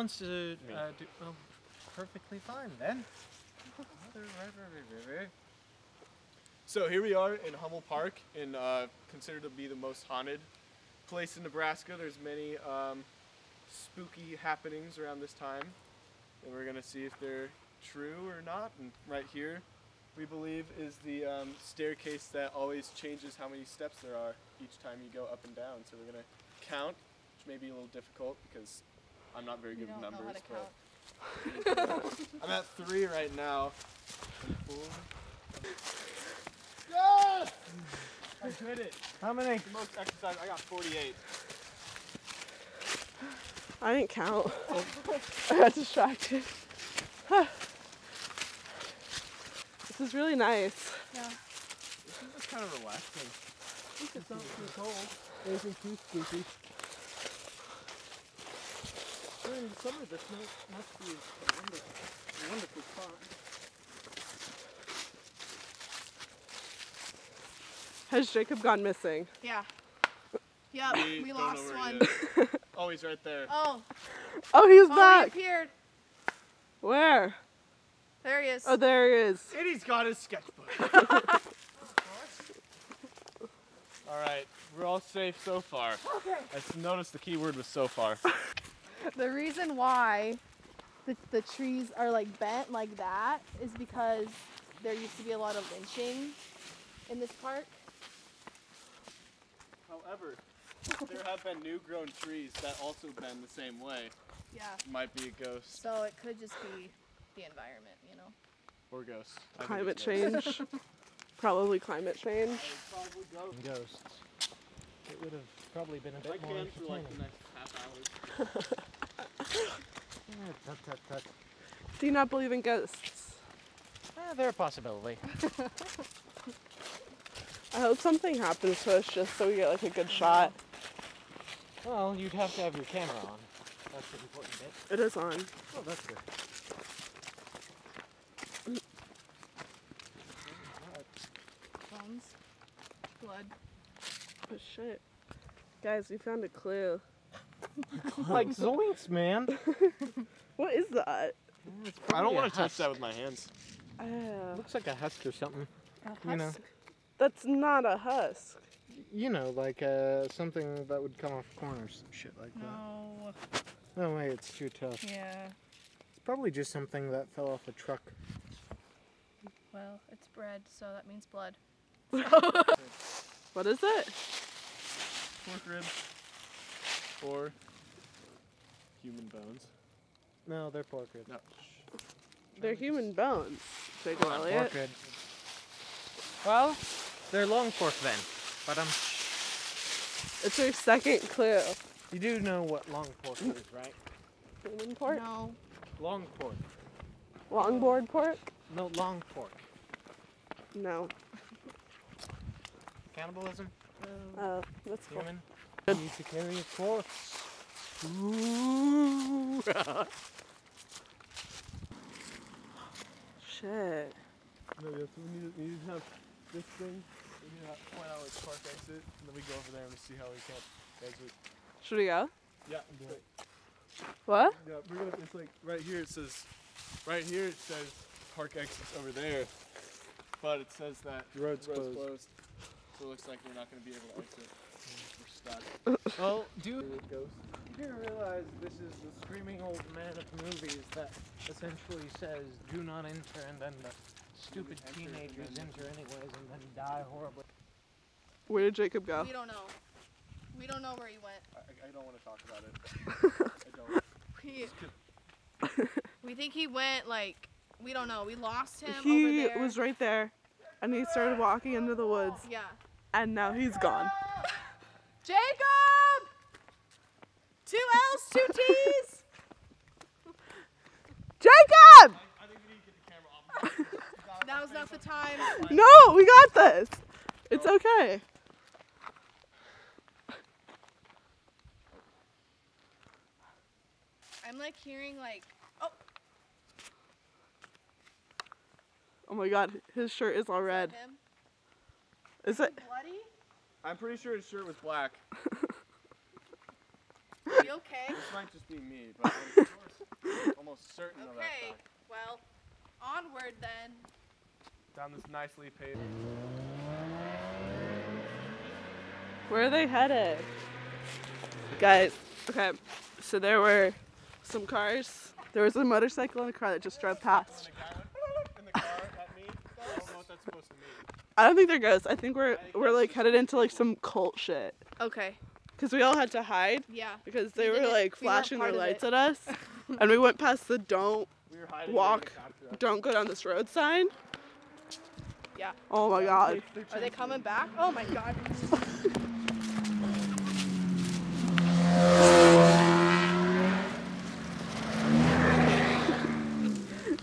wants to do... Oh, perfectly fine then. So here we are in Hummel Park, in considered to be the most haunted place in Nebraska. There's many spooky happenings around this time, and we're gonna see if they're true or not. And right here, we believe, is the staircase that always changes how many steps there are each time you go up and down. So we're gonna count, which may be a little difficult because I'm not very good with numbers. But I'm at 3 right now. 4. Yes! I did it. How many? The most exercise. I got 48. I didn't count. I got distracted. This is really nice. Yeah. It's kind of relaxing. At least it's not too cold. It isn't too spooky. During the summer, this must be a wonderful spot. Has Jacob gone missing? Yeah. Yep, we lost one. Oh, he's right there. Oh. Oh, he's back. He appeared. Where? There he is. Oh, there he is. And he's got his sketchbook. All right, we're all safe so far. Okay. I noticed the key word was so far. The reason why the trees are like bent like that is because there used to be a lot of lynching in this park. However, there have been new grown trees that also bend the same way. Yeah. Might be a ghost. So it could just be the environment, you know? Or ghosts. Climate change. Probably climate change. Probably ghosts. It would have probably been a bit more entertaining. For like the next half hour. Do you not believe in ghosts? They're a possibility. I hope something happens to us just so we get like a good shot. Well, you'd have to have your camera on. That's the important bit. It is on. Oh, that's good. Bones. Blood. Oh shit. Guys, we found a clue. Like zoinks, man. What is that? Yeah, I don't want to touch that with my hands. Looks like a husk or something. A husk? You know. That's not a husk. You know, like something that would come off corners and shit like that. No. No way, it's too tough. Yeah. It's probably just something that fell off a truck. Well, it's bread, so that means blood. What is it? Pork ribs. Or human bones. No, they're pork ribs. No. They're human bones. Take a pork ribs. Well, they're long pork then. But it's your second clue. You do know what long pork is, right? Human pork? No. Long pork. Longboard pork? No, long pork. No. Cannibalism? Oh, that's cool. Human. You need to carry a corpse. Ooh. Shit. No, yes, we need to have this thing. We need to point out which park exit, and then we go over there and see how we can exit. Should we go? Yeah. What? Yeah, we're gonna. It's like right here. It says, right here it says park exits over there, but it says that the road's closed. So it looks like we're not gonna be able to exit. We're stuck. Well, dude, you do realize this is the screaming old man of movies that essentially says, "Do not enter," and then the stupid teenagers enter anyways and then die horribly. Where did Jacob go? We don't know. We don't know where he went. I don't want to talk about it. I don't. We think he went like, we don't know. We lost him over there. He was right there and he started walking into the woods. Yeah. And now he's gone. Jacob! 2 L's, 2 T's! Jacob! I think we need to get the camera off. That was not the time. No, we got this. It's okay. I'm like hearing like, oh. Oh my God, his shirt is all red. Is it? Bloody? I'm pretty sure his shirt was black. Are you okay? This might just be me, but I'm almost certain of that fact. Okay, well, onward then. Down this nicely paved. Where are they headed? Guys, okay, so there were some cars. There was a motorcycle and a car that just drove past. I don't think they're ghosts. I think we're like headed into like some cult shit. Okay. Because we all had to hide. Yeah. Because they were like flashing their lights at us. And we went past the don't walk, don't go down this road sign. Yeah. Oh my god. Are they coming back? Oh my god.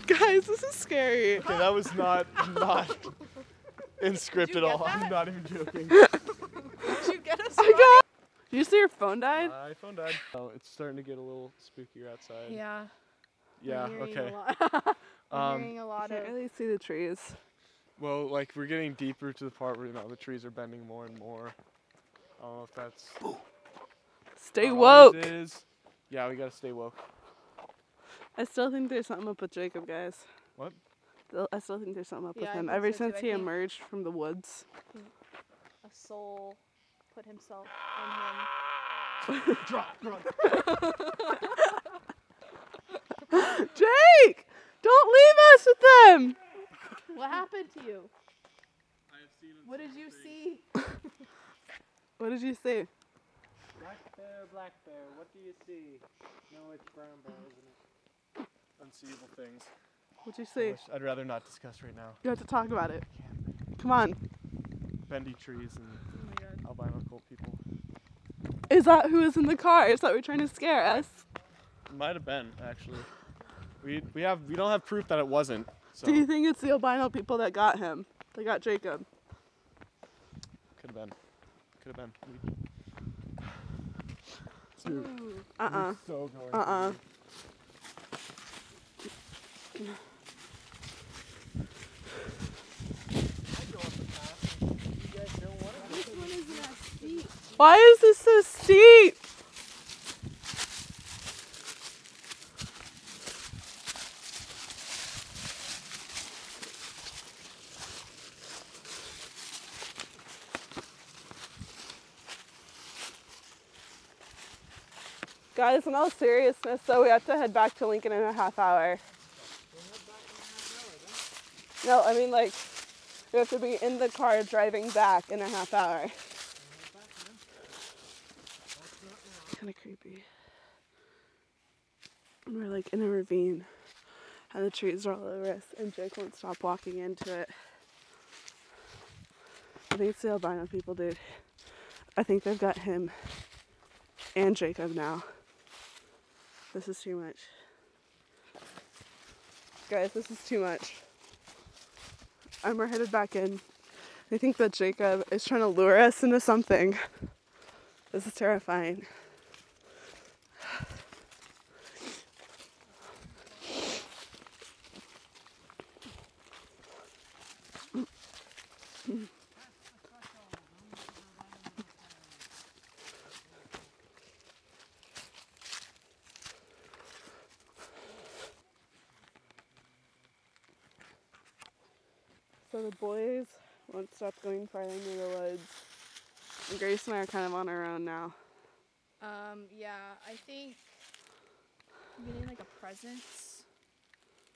Guys, this is scary. Okay, that was not in script at all. That? I'm not even joking. Did you get us? I got. Did you see your phone died? My phone died. Oh, it's starting to get a little spookier outside. Yeah. Yeah. Okay. I'm hearing a lot of. I can't really see the trees. Well, like we're getting deeper to the part where the trees are bending more and more. I don't know if that's. Stay woke. Yeah, we gotta stay woke. I still think there's something up with Jacob, guys. What? I still think there's something up with him. Ever since he emerged from the woods, a soul put himself in him. Drop. Jake, don't leave us with them. What happened to you? I have seen him. What did you see? What did you see? Black bear, what do you see? No, it's brown bear, isn't it? Unseeable things. What'd you see? I'd rather not discuss right now. You have to talk about it. Come on. Bendy trees and albino cult people. Is that who was in the car? Is that we're trying to scare us? It might have been, actually. We don't have proof that it wasn't. So. Do you think it's the albino people that got him? They got Jacob. Could have been. Dude, so going Why is this so steep? Guys, in all seriousness, though, we have to head back to Lincoln in a half hour. No, I mean, like, we have to be in the car driving back in a half hour. It's kind of creepy. And we're, like, in a ravine, and the trees are all over us, and Jake won't stop walking into it. I think it's the albino people, dude. I think they've got him and Jacob now. This is too much. Guys, this is too much. And we're headed back in. I think that Jacob is trying to lure us into something. This is terrifying. So the boys won't stop going farther into the woods. And Grace and I are kind of on our own now. Yeah, I think I'm getting like a presence.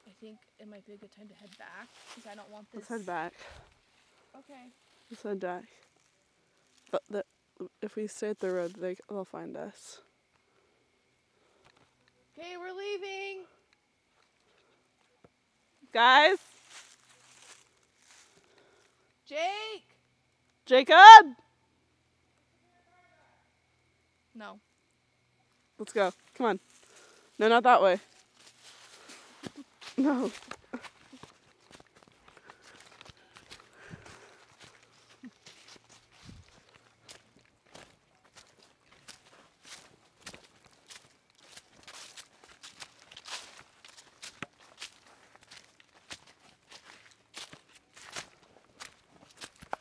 I think it might be a good time to head back because I don't want this. Let's head back. Okay. Let's head back. But if we stay at the road, they'll find us. Okay, we're leaving. Guys. Jake! Jacob! No. Let's go. Come on. No, not that way. No.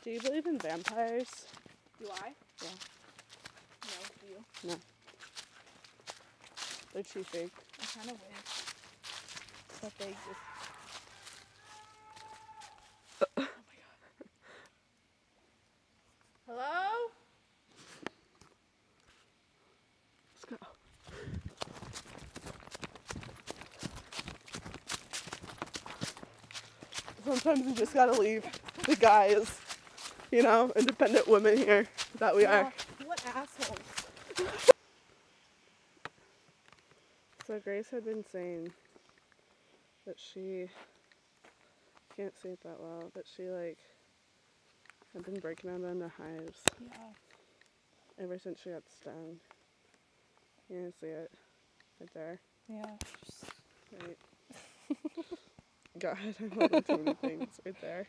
Do you believe in vampires? Do I? Yeah. No, do you? No. They're too fake. I kind of wish. that they just... Oh my god. Hello? Let's go. Sometimes we just gotta leave the guys, you know, independent women here that we are. What assholes. So Grace had been saying that she can't see it that well, but she like had been breaking out into hives. Yeah. Ever since she got stung. You can see it right there. Yeah. Right. God, I'm holding too many things right there.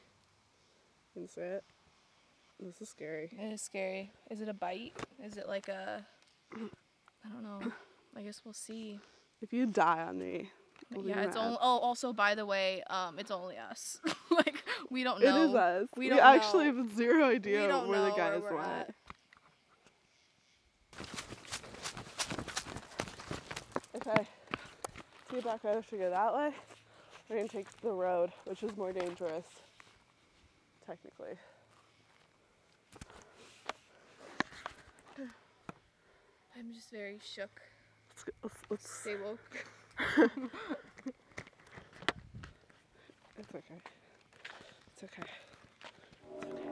You can see it. This is scary. It is scary. Is it a bite? Is it like a... I don't know. I guess we'll see. If you die on me, we'll yeah, it's only... Oh, also, by the way, it's only us. Like, we don't know. It is us. We don't know. Actually have zero idea where the guys went. Okay. See you back right if we go that way. We're going to take the road, which is more dangerous, technically. I'm just very shook. Let's stay woke. It's okay. It's okay. It's okay.